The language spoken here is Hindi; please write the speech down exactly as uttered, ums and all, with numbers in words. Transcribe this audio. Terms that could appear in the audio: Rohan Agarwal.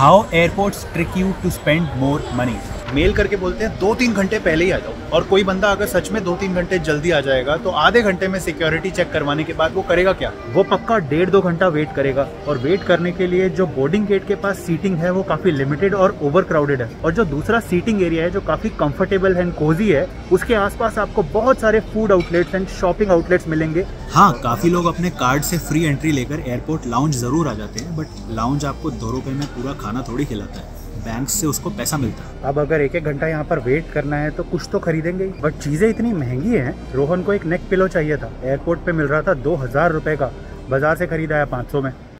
How airports trick you to spend more money. Mail करके बोलते हैं दो तीन घंटे पहले ही आ जाओ, और कोई बंदा अगर सच में दो तीन घंटे जल्दी आ जाएगा तो आधे घंटे में सिक्योरिटी चेक करवाने के बाद वो करेगा क्या, वो पक्का डेढ़ दो घंटा वेट करेगा। और वेट करने के लिए जो बोर्डिंग गेट के पास सीटिंग है वो काफी लिमिटेड और ओवर क्राउडेड है, और जो दूसरा सीटिंग एरिया है जो काफी कंफर्टेबल एंड कोजी है, उसके आसपास आपको बहुत सारे food outlets and shopping outlets मिलेंगे। हाँ, काफी लोग अपने कार्ड से फ्री एंट्री लेकर एयरपोर्ट लाउंज जरूर आ जाते हैं, बट लाउंज आपको दो रुपए में पूरा खाना थोड़ी खिलाता है, बैंक से उसको पैसा मिलता है। अब अगर एक एक घंटा यहाँ पर वेट करना है तो कुछ तो खरीदेंगे, बट चीजें इतनी महंगी हैं। रोहन को एक नेक पिलो चाहिए था, एयरपोर्ट पे मिल रहा था दो हजार रुपए का, बाजार से खरीदा है पाँच सौ में।